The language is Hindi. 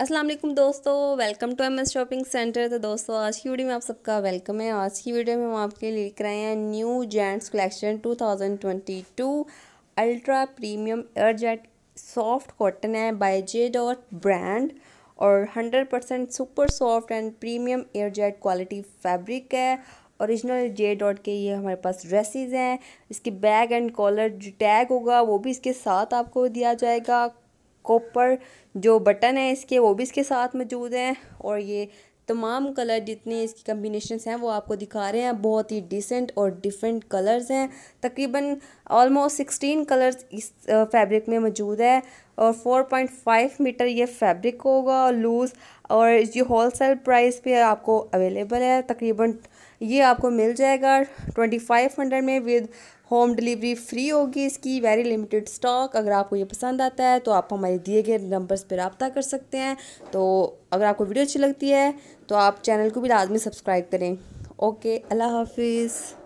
अस्सलाम वालेकुम दोस्तों, welcome to MS shopping centre. तो दोस्तों आज की वीडियो में आप सबका वेलकम है। आज की वीडियो में हम आपके लिए लेकर आए हैं new gents collection 2022 ultra premium airjet soft cotton है बाय जे. ब्रांड और 100% super soft and premium airjet quality fabric है। Original J. के ये हमारे पास ड्रेसेस हैं। इसके बैग एंड कॉलर जो टैग होगा वो भी इसके साथ आपको दिया जाएगा। कॉपर जो बटन है इसके वो भी इसके साथ मौजूद हैं। और ये तमाम कलर जितने इसकी कम्बिनेशंस हैं वो आपको दिखा रहे हैं। बहुत ही डिसेंट और डिफरेंट कलर्स हैं। तकरीबन ऑलमोस्ट 16 कलर्स इस फैब्रिक में मौजूद है और 4.5 मीटर ये फैब्रिक होगा लूज़। और ये होलसेल प्राइस पे आपको अवेलेबल है। तकरीबन ये आपको मिल जाएगा 2500 में विद होम डिलीवरी फ्री होगी। इसकी वेरी लिमिटेड स्टॉक। अगर आपको ये पसंद आता है तो आप हमारे दिए गए नंबर्स पर रब्ता कर सकते हैं। तो अगर आपको वीडियो अच्छी लगती है तो आप चैनल को भी लाजमी सब्सक्राइब करें। ओके, अल्लाह हाफिज़।